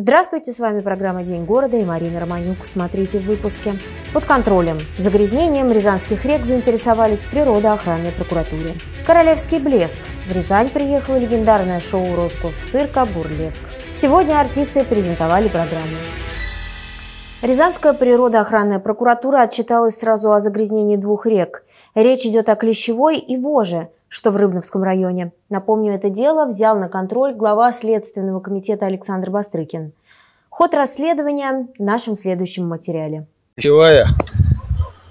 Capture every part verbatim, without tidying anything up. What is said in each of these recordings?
Здравствуйте, с вами программа «День города» и Марина Романюк. Смотрите в выпуске. Под контролем. Загрязнением рязанских рек заинтересовались в природоохранной прокуратуре. Королевский блеск. В Рязань приехало легендарное шоу Росгосцирка «Бурлеск». Сегодня артисты презентовали программу. Рязанская природоохранная прокуратура отчиталась сразу о загрязнении двух рек. Речь идет о Клещевой и Воже, что в Рыбновском районе. Напомню, это дело взял на контроль глава Следственного комитета Александр Бастрыкин. Ход расследования в нашем следующем материале. Клещевая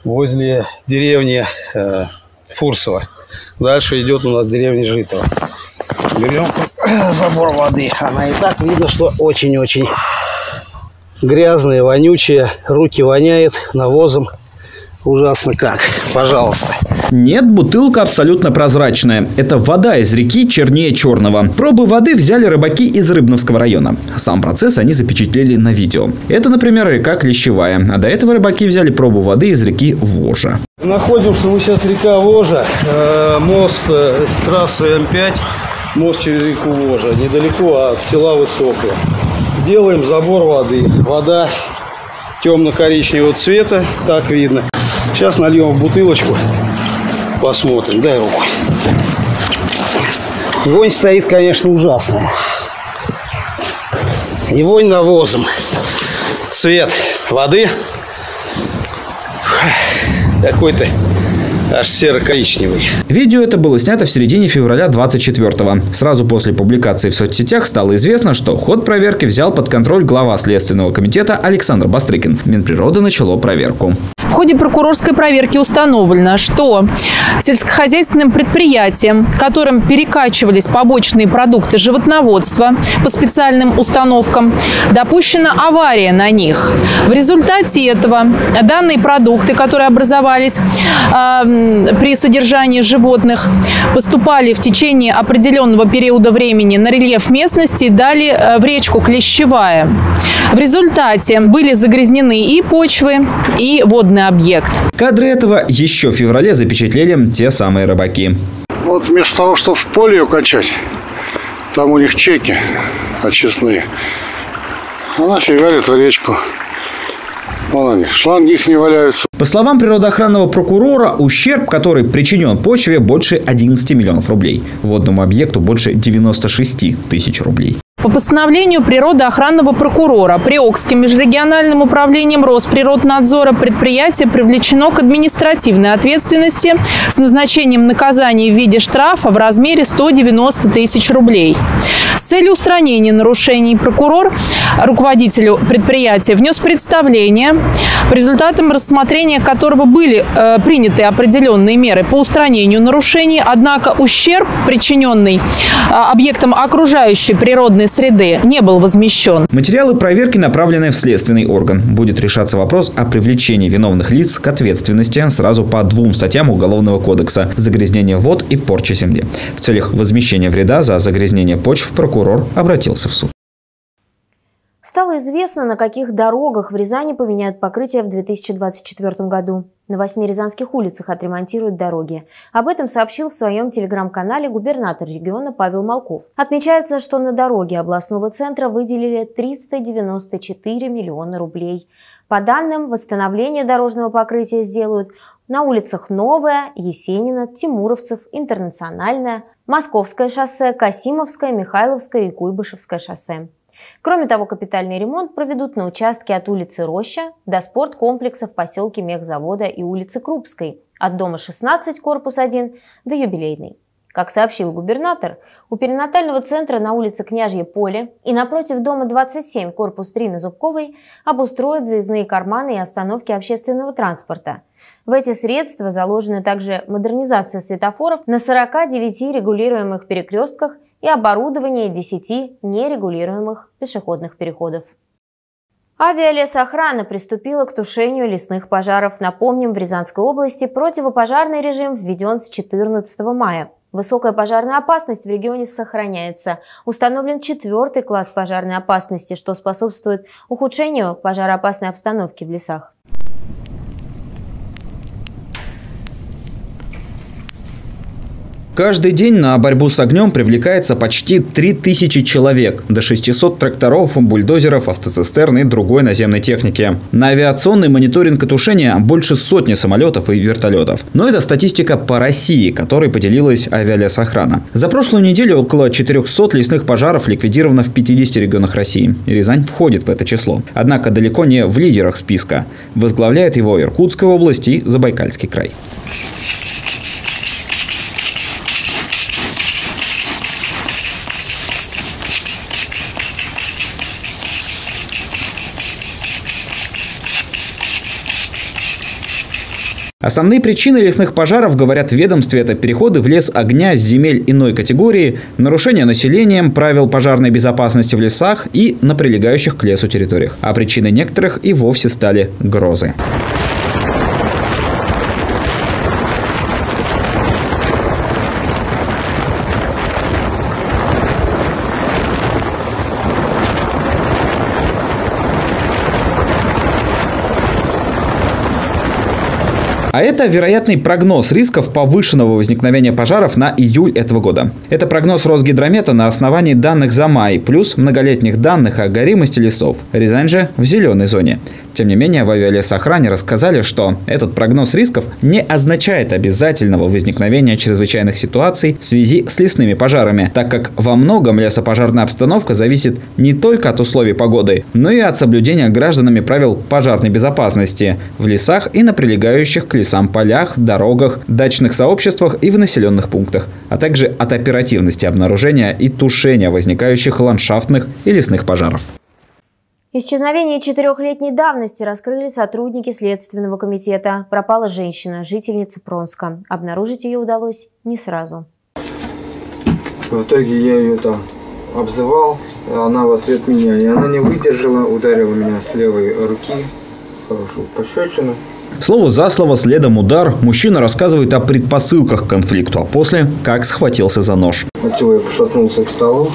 возле деревни э, Фурсово. Дальше идет у нас деревня Житова. Берем забор воды. Она и так видно, что очень-очень грязная, вонючая. Руки воняют навозом. Ужасно как. Пожалуйста. Нет, бутылка абсолютно прозрачная. Это вода из реки чернее черного. Пробы воды взяли рыбаки из Рыбновского района. Сам процесс они запечатлели на видео. Это, например, река Клещевая. А до этого рыбаки взяли пробу воды из реки Вожа. Находимся мы сейчас река Вожа. Мост трассы М пять. Мост через реку Вожа. Недалеко от села Высокое. Делаем забор воды. Вода темно-коричневого цвета. Так видно. Сейчас нальем в бутылочку. Посмотрим. Дай руку. Вонь стоит, конечно, ужасная. И вонь навозом. Цвет воды какой-то аж серо-коричневый. Видео это было снято в середине февраля двадцать четвёртого. Сразу после публикации в соцсетях стало известно, что ход проверки взял под контроль глава Следственного комитета Александр Бастрыкин. Минприрода начало проверку. В ходе прокурорской проверки установлено, что сельскохозяйственным предприятиям, которым перекачивались побочные продукты животноводства по специальным установкам, допущена авария на них. В результате этого данные продукты, которые образовались э, при содержании животных, поступали в течение определенного периода времени на рельеф местности и далее в речку Клещевая. В результате были загрязнены и почвы, и водные объект. Кадры этого еще в феврале запечатлели те самые рыбаки. Вот вместо того, чтобы в поле укачать, там у них чеки очистные, она фигарит в речку. Вон они, шланги их не валяются. По словам природоохранного прокурора, ущерб, который причинен почве, больше одиннадцати миллионов рублей. Водному объекту больше девяноста шести тысяч рублей. По постановлению природоохранного прокурора Приокским межрегиональным управлением Росприроднадзора предприятие привлечено к административной ответственности с назначением наказания в виде штрафа в размере ста девяноста тысяч рублей. С целью устранения нарушений прокурор руководителю предприятия внес представление, по результатам рассмотрения которого были э, приняты определенные меры по устранению нарушений, однако ущерб, причиненный э, объектам окружающей природной среды, не был возмещен. Материалы проверки направлены в следственный орган. Будет решаться вопрос о привлечении виновных лиц к ответственности сразу по двум статьям Уголовного кодекса – загрязнение вод и порча земли. В целях возмещения вреда за загрязнение почв прокурор обратился в суд. Стало известно, на каких дорогах в Рязани поменяют покрытие в две тысячи двадцать четвёртом году. На восьми рязанских улицах отремонтируют дороги. Об этом сообщил в своем телеграм-канале губернатор региона Павел Малков. Отмечается, что на дороге областного центра выделили триста девяносто четыре миллиона рублей. По данным, восстановление дорожного покрытия сделают на улицах Новая, Есенина, Тимуровцев, Интернациональная, Московское шоссе, Касимовское, Михайловское и Куйбышевское шоссе. Кроме того, капитальный ремонт проведут на участке от улицы Роща до спорткомплекса в поселке Мехзавода и улицы Крупской, от дома шестнадцать, корпус один, до Юбилейной. Как сообщил губернатор, у перинатального центра на улице Княжье Поле и напротив дома двадцать семь, корпус три на Зубковой обустроят заездные карманы и остановки общественного транспорта. В эти средства заложена также модернизация светофоров на сорока девяти регулируемых перекрестках и оборудование десяти нерегулируемых пешеходных переходов. Авиалесоохрана приступила к тушению лесных пожаров. Напомним, в Рязанской области противопожарный режим введен с четырнадцатого мая. Высокая пожарная опасность в регионе сохраняется. Установлен четвертый класс пожарной опасности, что способствует ухудшению пожароопасной обстановки в лесах. Каждый день на борьбу с огнем привлекается почти три тысячи человек, до шестисот тракторов, бульдозеров, автоцистерн и другой наземной техники. На авиационный мониторинг и тушение больше сотни самолетов и вертолетов. Но это статистика по России, которой поделилась Авиалесоохрана. За прошлую неделю около четырёхсот лесных пожаров ликвидировано в пятидесяти регионах России. И Рязань входит в это число. Однако далеко не в лидерах списка. Возглавляет его Иркутская область и Забайкальский край. Основные причины лесных пожаров, говорят в ведомстве, это переходы в лес огня с земель иной категории, нарушение населением правил пожарной безопасности в лесах и на прилегающих к лесу территориях. А причиной некоторых и вовсе стали грозы. А это вероятный прогноз рисков повышенного возникновения пожаров на июль этого года. Это прогноз Росгидромета на основании данных за май, плюс многолетних данных о горимости лесов. Рязань же в зеленой зоне. Тем не менее, в Авиалесоохране рассказали, что этот прогноз рисков не означает обязательного возникновения чрезвычайных ситуаций в связи с лесными пожарами, так как во многом лесопожарная обстановка зависит не только от условий погоды, но и от соблюдения гражданами правил пожарной безопасности в лесах и на прилегающих к лесам полях, дорогах, дачных сообществах и в населенных пунктах, а также от оперативности обнаружения и тушения возникающих ландшафтных и лесных пожаров. Исчезновение четырехлетней давности раскрыли сотрудники Следственного комитета. Пропала женщина, жительница Пронска. Обнаружить ее удалось не сразу. В итоге я ее там обзывал, а она в ответ меня. И она не выдержала, ударила меня с левой руки, хорошую пощечину. Слово за слово, следом удар. Мужчина рассказывает о предпосылках к конфликту, а после как схватился за нож. Человек шатнулся к столу.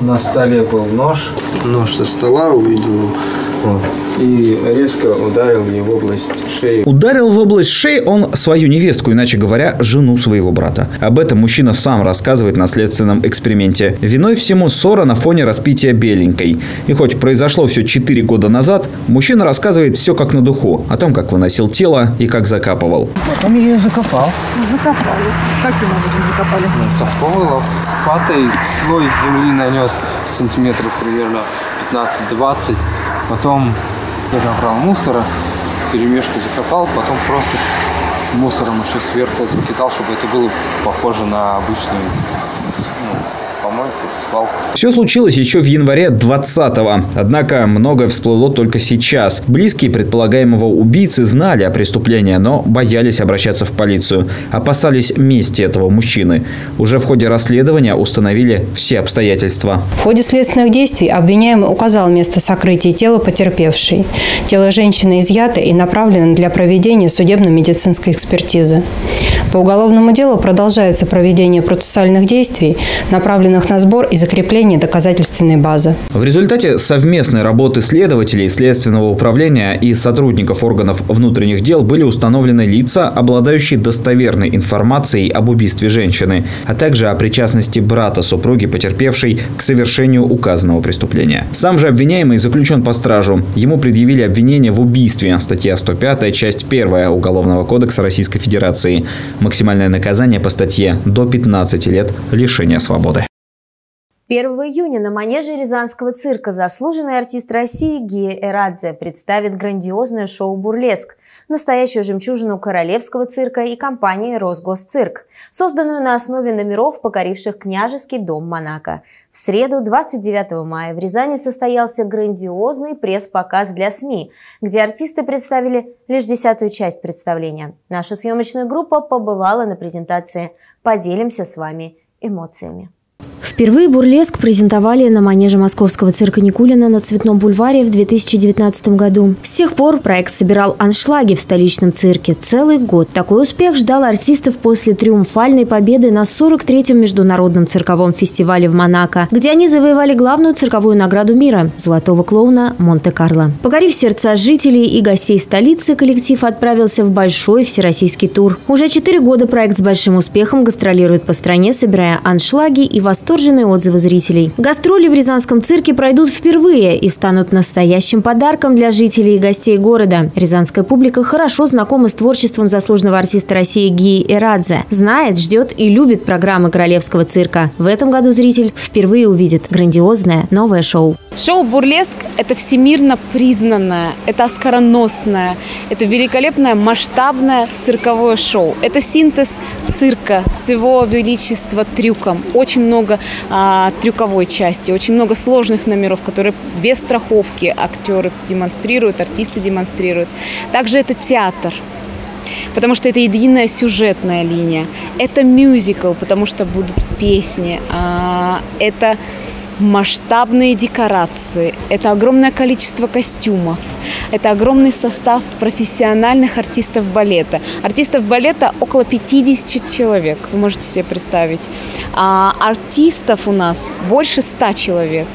На столе был нож. Нож со стола увидел. Вот. И резко ударил ее в область шеи. Ударил в область шеи он свою невестку, иначе говоря, жену своего брата. Об этом мужчина сам рассказывает на следственном эксперименте. Виной всему ссора на фоне распития беленькой. И хоть произошло все четыре года назад, мужчина рассказывает все как на духу. О том, как выносил тело и как закапывал. Он ее закопал. Закопали. Каким образом закопали? Закопал. Лопатой слой земли нанес сантиметров примерно пятнадцать-двадцать. Потом я набрал мусора, перемешку закопал, потом просто мусором еще сверху закидал, чтобы это было похоже на обычную, ну, помойку, свалку. Все случилось еще в январе двадцатого. Однако многое всплыло только сейчас. Близкие предполагаемого убийцы знали о преступлении, но боялись обращаться в полицию. Опасались мести этого мужчины. Уже в ходе расследования установили все обстоятельства. В ходе следственных действий обвиняемый указал место сокрытия тела потерпевшей. Тело женщины изъято и направлено для проведения судебно-медицинской экспертизы. По уголовному делу продолжается проведение процессуальных действий, направленных на сбор и закрепление доказательственной базы. В результате совместной работы следователей, следственного управления и сотрудников органов внутренних дел были установлены лица, обладающие достоверной информацией об убийстве женщины, а также о причастности брата супруги потерпевшей к совершению указанного преступления. Сам же обвиняемый заключен по стражу. Ему предъявили обвинение в убийстве, статья сто пятая, часть первая Уголовного кодекса Российской Федерации. Максимальное наказание по статье до пятнадцати лет лишения свободы. первого июня на манеже Рязанского цирка заслуженный артист России Гия Эрадзе представит грандиозное шоу «Бурлеск», настоящую жемчужину Королевского цирка и компании «Росгосцирк», созданную на основе номеров, покоривших княжеский дом Монако. В среду, двадцать девятого мая, в Рязани состоялся грандиозный пресс-показ для СМИ, где артисты представили лишь десятую часть представления. Наша съемочная группа побывала на презентации. Поделимся с вами эмоциями. Впервые бурлеск презентовали на манеже московского цирка Никулина на Цветном бульваре в две тысячи девятнадцатом году. С тех пор проект собирал аншлаги в столичном цирке. Целый год. Такой успех ждал артистов после триумфальной победы на сорок третьем международном цирковом фестивале в Монако, где они завоевали главную цирковую награду мира – золотого клоуна Монте-Карло. Покорив сердца жителей и гостей столицы, коллектив отправился в большой всероссийский тур. Уже четыре года проект с большим успехом гастролирует по стране, собирая аншлаги и восторженные отзывы зрителей. Гастроли в рязанском цирке пройдут впервые и станут настоящим подарком для жителей и гостей города. Рязанская публика хорошо знакома с творчеством заслуженного артиста России Гии Эрадзе. Знает, ждет и любит программы Королевского цирка. В этом году зритель впервые увидит грандиозное новое шоу. Шоу «Бурлеск» – это всемирно признанное, это оскароносное, это великолепное масштабное цирковое шоу. Это синтез цирка с его величества трюком. Очень много а, трюковой части, очень много сложных номеров, которые без страховки актеры демонстрируют, артисты демонстрируют. Также это театр. Потому что это единая сюжетная линия. Это мюзикл, потому что будут песни. А, это масштабные декорации. Это огромное количество костюмов. Это огромный состав профессиональных артистов балета. Артистов балета около пятидесяти человек, вы можете себе представить. А артистов у нас больше ста человек.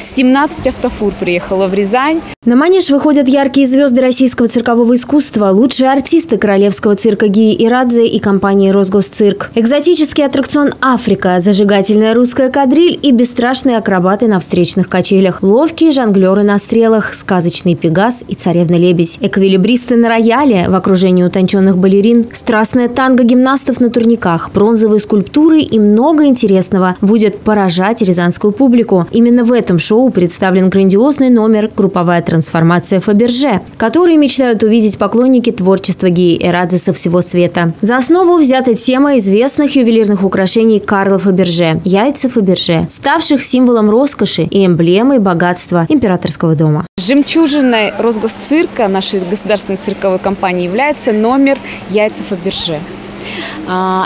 семнадцать автофур приехало в Рязань. На манеж выходят яркие звезды российского циркового искусства, лучшие артисты Королевского цирка Гии Эрадзе и компании «Росгосцирк». Экзотический аттракцион «Африка», зажигательная русская кадриль и бесстрашные акробаты на встречных качелях, ловкие жонглеры на стрелах, сказочный пегас и царевна-лебедь, эквилибристы на рояле в окружении утонченных балерин, страстная танго гимнастов на турниках, бронзовые скульптуры и много интересного будет поражать рязанскую публику. Именно в этом шоу представлен грандиозный номер «Групповая трансформация Фаберже», который мечтают увидеть поклонники творчества Гии Эрадзе со всего света. За основу взята тема известных ювелирных украшений Карла Фаберже – яйца Фаберже, ставших символом роскоши и эмблемой богатства императорского дома. Жемчужиной Росгосцирка, нашей государственной цирковой компании, является номер «Яйца Фаберже».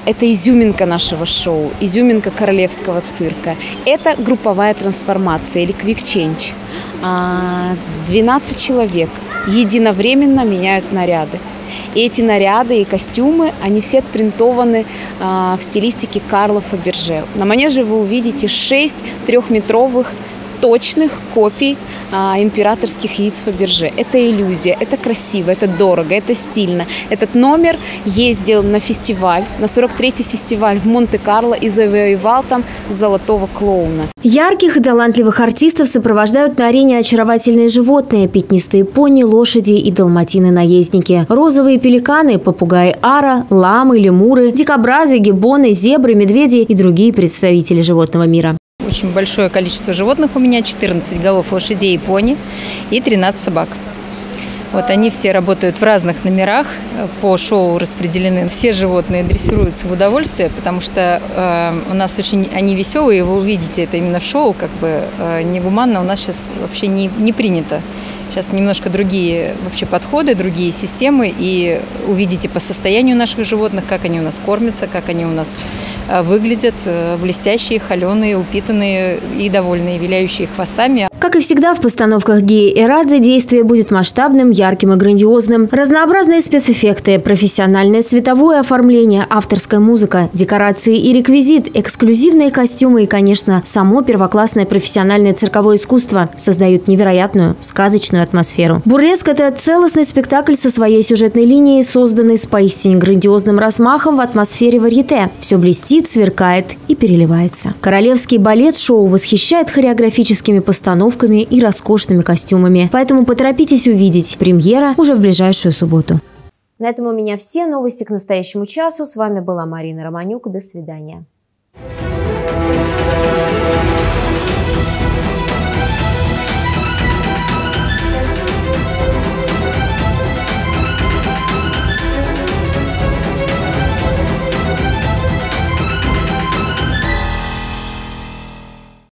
Это изюминка нашего шоу, изюминка Королевского цирка. Это групповая трансформация или квик-чейндж. двенадцать человек единовременно меняют наряды. И эти наряды и костюмы, они все отпринтованы в стилистике Карла Фаберже. На манеже вы увидите шесть трехметровых точных копий а, императорских яиц Фаберже. Это иллюзия, это красиво, это дорого, это стильно. Этот номер ездил на фестиваль, на сорок третий фестиваль в Монте-Карло и завоевал там золотого клоуна. Ярких и талантливых артистов сопровождают на арене очаровательные животные, пятнистые пони, лошади и далматины-наездники, розовые пеликаны, попугаи ара, ламы, лемуры, дикобразы, гиббоны, зебры, медведи и другие представители животного мира. Очень большое количество животных у меня, четырнадцать голов лошадей и пони и тринадцать собак. Вот они все работают в разных номерах, по шоу распределены. Все животные дрессируются в удовольствие, потому что э, у нас очень они веселые, вы увидите это именно в шоу, как бы э, негуманно у нас сейчас вообще не, не принято. Сейчас немножко другие вообще подходы, другие системы, и увидите по состоянию наших животных, как они у нас кормятся, как они у нас выглядят, блестящие, холеные, упитанные и довольные, виляющие хвостами. Как и всегда, в постановках Гии Эрадзе действие будет масштабным, ярким и грандиозным. Разнообразные спецэффекты, профессиональное световое оформление, авторская музыка, декорации и реквизит, эксклюзивные костюмы и, конечно, само первоклассное профессиональное цирковое искусство создают невероятную, сказочную атмосферу. Бурлеск – это целостный спектакль со своей сюжетной линией, созданный с поистине грандиозным размахом в атмосфере варьете. Все блестит, сверкает и переливается. Королевский балет-шоу восхищает хореографическими постановками и роскошными костюмами. Поэтому поторопитесь увидеть. Премьера уже в ближайшую субботу. На этом у меня все новости к настоящему часу. С вами была Марина Романюк. До свидания.